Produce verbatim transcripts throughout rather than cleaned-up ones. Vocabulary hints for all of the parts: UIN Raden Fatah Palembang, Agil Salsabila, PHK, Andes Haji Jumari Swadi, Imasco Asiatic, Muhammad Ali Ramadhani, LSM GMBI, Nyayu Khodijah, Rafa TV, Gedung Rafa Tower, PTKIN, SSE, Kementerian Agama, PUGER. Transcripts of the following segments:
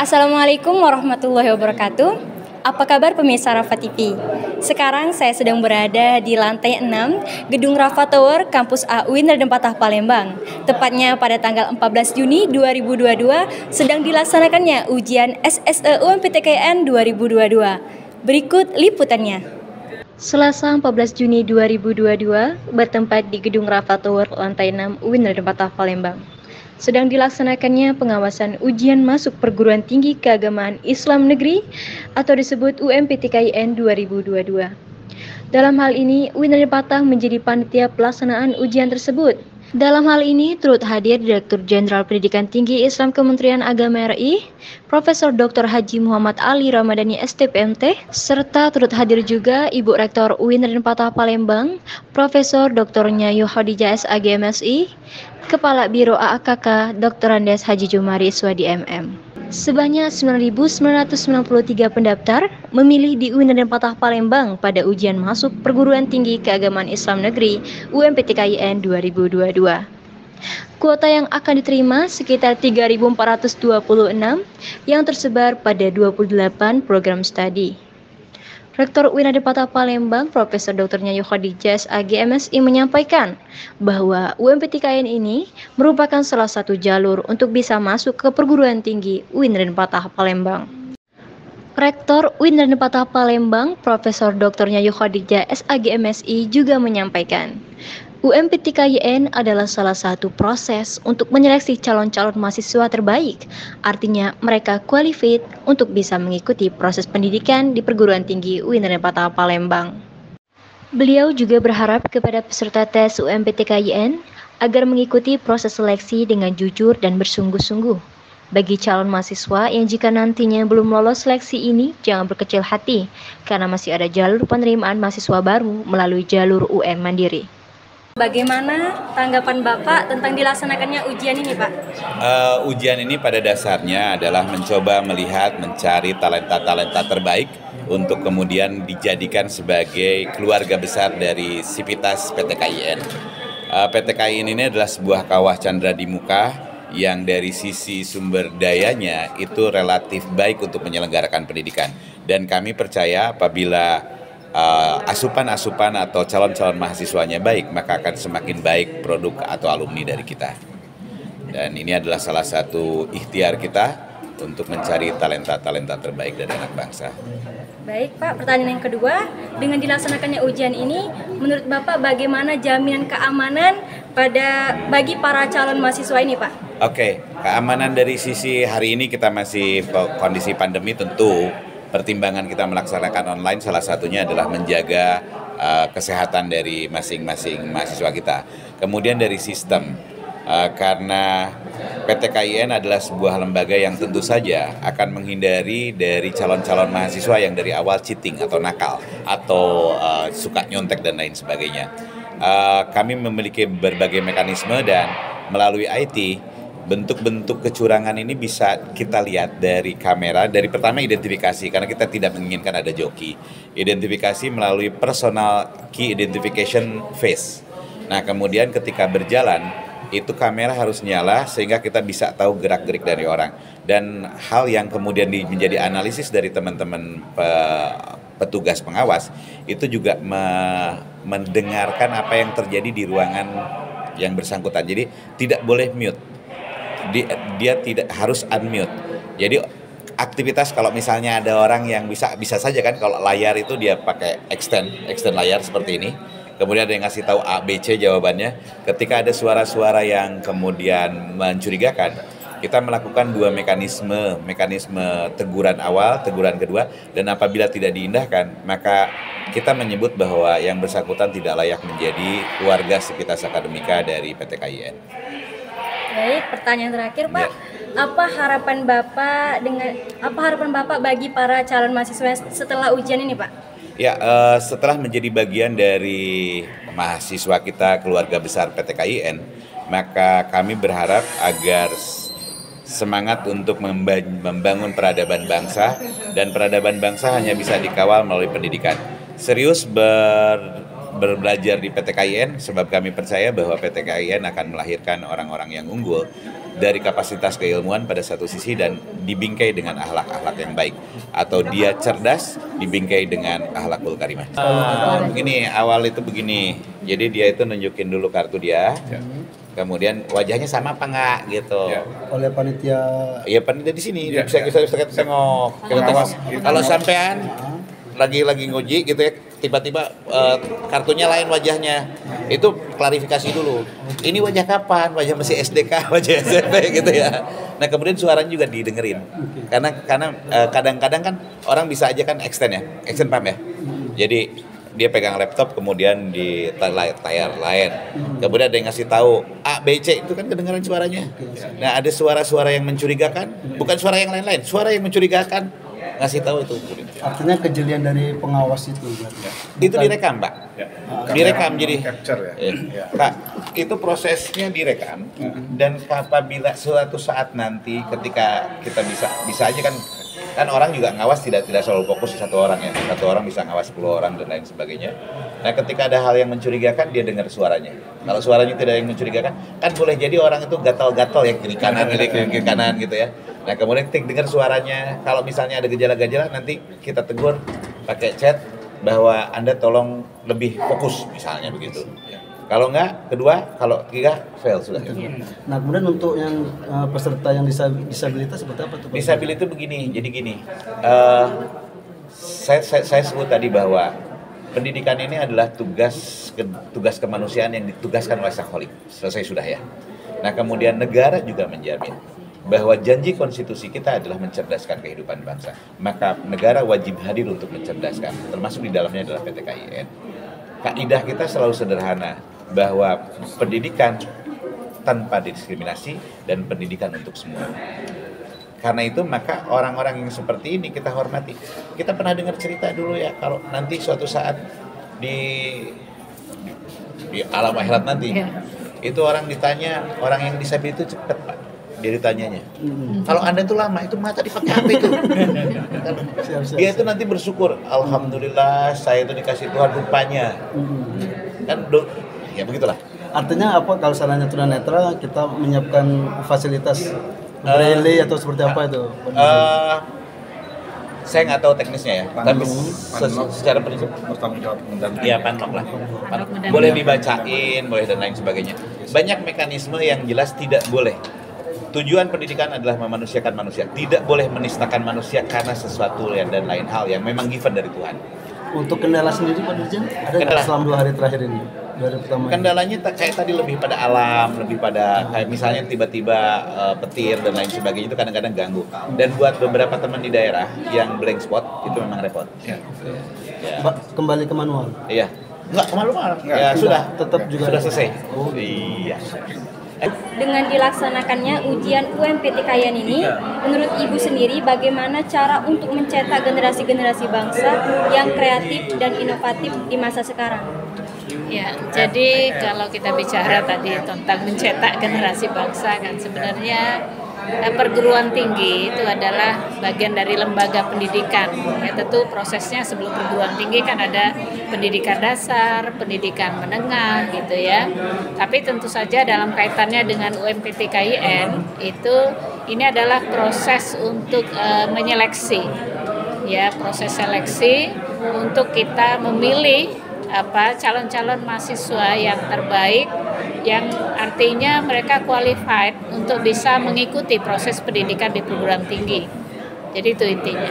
Assalamualaikum warahmatullahi wabarakatuh. Apa kabar pemirsa Rafa T V? Sekarang saya sedang berada di lantai enam Gedung Rafa Tower Kampus A U I N Raden Fatah Palembang. Tepatnya pada tanggal empat belas Juni dua ribu dua puluh dua sedang dilaksanakannya ujian S S E U M P T K I N dua ribu dua puluh dua. Berikut liputannya. Selasa empat belas Juni dua ribu dua puluh dua bertempat di Gedung Rafa Tower lantai enam U I N Raden Fatah Palembang. Sedang dilaksanakannya pengawasan ujian masuk perguruan tinggi keagamaan Islam negeri atau disebut U M P T K I N dua ribu dua puluh dua. Dalam hal ini U I N Raden Fatah menjadi panitia pelaksanaan ujian tersebut. Dalam hal ini turut hadir Direktur Jenderal Pendidikan Tinggi Islam Kementerian Agama R I, Profesor Doktor Haji Muhammad Ali Ramadhani S T P M T, serta turut hadir juga Ibu Rektor U I N Raden Fatah Palembang, Profesor Doktor Nyayu Khodijah S A G M S I, Kepala Biro A A K K Doktor Andes Haji Jumari Swadi M M. Sebanyak sembilan ribu sembilan ratus sembilan puluh tiga pendaftar memilih di U I N Raden Fatah Palembang pada ujian masuk perguruan tinggi keagamaan Islam negeri U M P T K I N dua ribu dua puluh dua. Kuota yang akan diterima sekitar tiga ribu empat ratus dua puluh enam yang tersebar pada dua puluh delapan program studi. Rektor U I N Raden Fatah Palembang, Profesor Doktor Nyayu Khodijah S A G M S I menyampaikan bahwa U M P T K I N ini merupakan salah satu jalur untuk bisa masuk ke perguruan tinggi U I N Raden Fatah Palembang. Rektor U I N Raden Fatah Palembang, Profesor Doktor Nyayu Khodijah S A G M S I juga menyampaikan U M P T K I N adalah salah satu proses untuk menyeleksi calon-calon mahasiswa terbaik. Artinya mereka qualified untuk bisa mengikuti proses pendidikan di perguruan tinggi U I N Raden Fatah Palembang. Beliau juga berharap kepada peserta tes U M P T K I N agar mengikuti proses seleksi dengan jujur dan bersungguh-sungguh. Bagi calon mahasiswa yang jika nantinya belum lolos seleksi ini, jangan berkecil hati karena masih ada jalur penerimaan mahasiswa baru melalui jalur U M Mandiri. Bagaimana tanggapan Bapak tentang dilaksanakannya ujian ini, Pak? Uh, ujian ini pada dasarnya adalah mencoba melihat, mencari talenta-talenta terbaik untuk kemudian dijadikan sebagai keluarga besar dari sivitas P T K I N. Uh, P T K I N ini adalah sebuah kawah candra di muka yang dari sisi sumber dayanya itu relatif baik untuk menyelenggarakan pendidikan. Dan kami percaya apabila asupan-asupan uh, atau calon-calon mahasiswanya baik, maka akan semakin baik produk atau alumni dari kita. Dan ini adalah salah satu ikhtiar kita untuk mencari talenta-talenta terbaik dari anak bangsa. Baik Pak, pertanyaan yang kedua, dengan dilaksanakannya ujian ini, menurut Bapak bagaimana jaminan keamanan pada bagi para calon mahasiswa ini, Pak? Oke, keamanan dari sisi hari ini kita masih kondisi pandemi, tentu pertimbangan kita melaksanakan online salah satunya adalah menjaga uh, kesehatan dari masing-masing mahasiswa kita. Kemudian dari sistem, uh, karena P T K I N adalah sebuah lembaga yang tentu saja akan menghindari dari calon-calon mahasiswa yang dari awal cheating atau nakal atau uh, suka nyontek dan lain sebagainya. Uh, kami memiliki berbagai mekanisme dan melalui I T, bentuk-bentuk kecurangan ini bisa kita lihat dari kamera. Dari pertama identifikasi, karena kita tidak menginginkan ada joki. Identifikasi melalui personal key identification face. Nah kemudian ketika berjalan, itu kamera harus nyala sehingga kita bisa tahu gerak-gerik dari orang. Dan hal yang kemudian menjadi analisis dari teman-teman petugas pengawas, itu juga mendengarkan apa yang terjadi di ruangan yang bersangkutan. Jadi tidak boleh mute. Dia, dia tidak harus unmute. Jadi aktivitas kalau misalnya ada orang yang bisa bisa saja kan, kalau layar itu dia pakai extend extend layar seperti ini. Kemudian ada yang ngasih tahu A, B, C jawabannya. Ketika ada suara-suara yang kemudian mencurigakan, kita melakukan dua mekanisme, mekanisme teguran awal, teguran kedua, dan apabila tidak diindahkan, maka kita menyebut bahwa yang bersangkutan tidak layak menjadi warga sivitas akademika dari P T K I N. Baik, pertanyaan terakhir Pak, ya. Apa harapan Bapak dengan apa harapan Bapak bagi para calon mahasiswa setelah ujian ini, Pak? Ya, eh, setelah menjadi bagian dari mahasiswa kita keluarga besar P T K I N, maka kami berharap agar semangat untuk membangun peradaban bangsa, dan peradaban bangsa hanya bisa dikawal melalui pendidikan. Serius ber berbelajar di P T K I N, sebab kami percaya bahwa P T K I N akan melahirkan orang-orang yang unggul dari kapasitas keilmuan pada satu sisi dan dibingkai dengan akhlak-akhlak yang baik, atau dia cerdas dibingkai dengan akhlakul karimah. Uh, begini awal itu begini, jadi dia itu nunjukin dulu kartu dia, ya. Kemudian wajahnya sama apa enggak gitu. Ya. Oleh panitia. Iya panitia di sini, ya, bisa kita ya. Tengok. Kalau sampean lagi-lagi nguji gitu ya, tiba-tiba uh, kartunya lain wajahnya, itu klarifikasi dulu. Ini wajah kapan? Wajah masih S D K, wajah S M P gitu ya. Nah kemudian suaranya juga didengerin, karena karena kadang-kadang uh, kan orang bisa aja kan extend ya, extend pump ya. Jadi dia pegang laptop kemudian di layar lain, kemudian ada yang ngasih tahu A, B, C, itu kan kedengaran suaranya. Nah ada suara-suara yang mencurigakan, bukan suara yang lain-lain, suara yang mencurigakan. Ngasih tahu itu artinya kejelian dari pengawas itu ya. Itu direkam Pak ya. Direkam jadi capture ya, ya. Pak itu prosesnya direkam ya. Dan apabila suatu saat nanti ketika kita bisa bisa aja kan kan orang juga ngawas tidak tidak selalu fokus di satu orang ya, satu orang bisa ngawas sepuluh orang dan lain sebagainya. Nah ketika ada hal yang mencurigakan dia dengar suaranya, kalau suaranya tidak yang mencurigakan kan boleh jadi orang itu gatal-gatal ya kiri kanan kiri kiri kanan gitu ya. Nah kemudian kita dengar suaranya, kalau misalnya ada gejala-gejala nanti kita tegur pakai chat bahwa Anda tolong lebih fokus misalnya begitu. Kalau enggak, kedua, kalau tiga, fail sudah. Nah kemudian untuk yang uh, peserta yang disabilitas seperti apa tuh? Disabilitas begini, jadi gini, uh, saya, saya, saya sebut tadi bahwa pendidikan ini adalah tugas ke, tugas kemanusiaan yang ditugaskan oleh stakeholder. Selesai sudah ya. Nah kemudian negara juga menjamin bahwa janji konstitusi kita adalah mencerdaskan kehidupan bangsa. Maka negara wajib hadir untuk mencerdaskan, termasuk di dalamnya adalah P T K I N. Kaidah kita selalu sederhana, bahwa pendidikan tanpa diskriminasi dan pendidikan untuk semua. Karena itu maka orang-orang yang seperti ini kita hormati. Kita pernah dengar cerita dulu ya, kalau nanti suatu saat di, di alam akhirat nanti, itu orang ditanya, orang yang disabilitas itu cepat Pak. Dia ditanyanya, hmm. Kalau Anda itu lama, itu mata dipakai apa itu? Dia itu nanti bersyukur, Alhamdulillah saya itu dikasih Tuhan rupanya. Hmm. Kan, do, ya begitulah. Artinya apa kalau sananya tunanetra kita menyiapkan fasilitas uh, rally atau seperti apa uh, itu? Uh, saya nggak tahu teknisnya ya, tapi secara prinsip ya panlok lah, boleh dibacain, boleh dan lain sebagainya. Banyak mekanisme yang jelas tidak boleh. Tujuan pendidikan adalah memanusiakan manusia. Tidak boleh menistakan manusia karena sesuatu yang dan lain hal yang memang given dari Tuhan. Untuk kendala sendiri Pak Dirjen, ada kendala selama dua hari terakhir ini? Hari pertama kendalanya ini. Kayak tadi lebih pada alam, lebih pada kayak misalnya tiba-tiba uh, petir dan lain sebagainya itu kadang-kadang ganggu. Dan buat beberapa teman di daerah yang blank spot itu memang repot. Ya. Ya. Kembali ke manual? Iya. Enggak, ke manual. Ya, sudah. Tetap juga. Sudah selesai. Oh. Iya. Dengan dilaksanakannya ujian U M P T K I N ini, menurut Ibu sendiri bagaimana cara untuk mencetak generasi-generasi bangsa yang kreatif dan inovatif di masa sekarang? Ya, jadi kalau kita bicara tadi tentang mencetak generasi bangsa kan sebenarnya perguruan tinggi itu adalah bagian dari lembaga pendidikan. Ya, tentu prosesnya sebelum perguruan tinggi kan ada pendidikan dasar, pendidikan menengah gitu ya. Tapi tentu saja dalam kaitannya dengan U M P T K I N itu ini adalah proses untuk uh, menyeleksi. Ya, proses seleksi untuk kita memilih apa calon-calon mahasiswa yang terbaik, yang artinya mereka qualified untuk bisa mengikuti proses pendidikan di perguruan tinggi. Jadi itu intinya.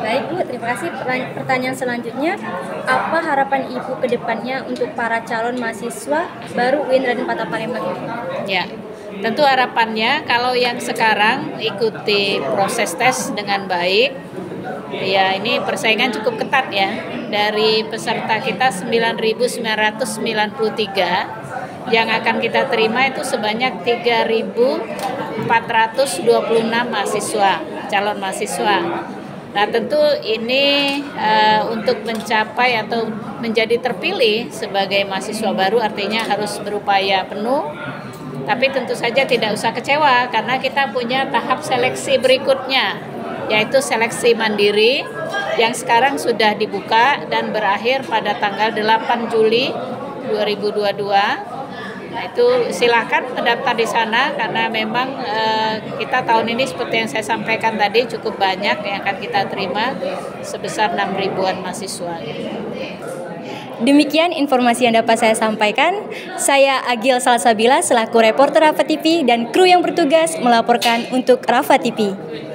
Baik Bu, terima kasih. Pertanyaan selanjutnya, apa harapan Ibu ke depannya untuk para calon mahasiswa baru U I N Raden Fatah Palembang? Ya, tentu harapannya kalau yang sekarang ikuti proses tes dengan baik. Ya, ini persaingan cukup ketat ya. Dari peserta kita sembilan ribu sembilan ratus sembilan puluh tiga yang akan kita terima itu sebanyak tiga ribu empat ratus dua puluh enam mahasiswa, calon mahasiswa. Nah tentu ini uh, untuk mencapai atau menjadi terpilih sebagai mahasiswa baru artinya harus berupaya penuh. Tapi tentu saja tidak usah kecewa karena kita punya tahap seleksi berikutnya. yaitu seleksi mandiri yang sekarang sudah dibuka dan berakhir pada tanggal delapan Juli dua ribu dua puluh dua. Nah, itu silakan mendaftar di sana karena memang eh, kita tahun ini seperti yang saya sampaikan tadi cukup banyak yang akan kita terima sebesar enam ribuan mahasiswa. Demikian informasi yang dapat saya sampaikan. Saya Agil Salsabila selaku reporter Rafa T V dan kru yang bertugas melaporkan untuk Rafa T V.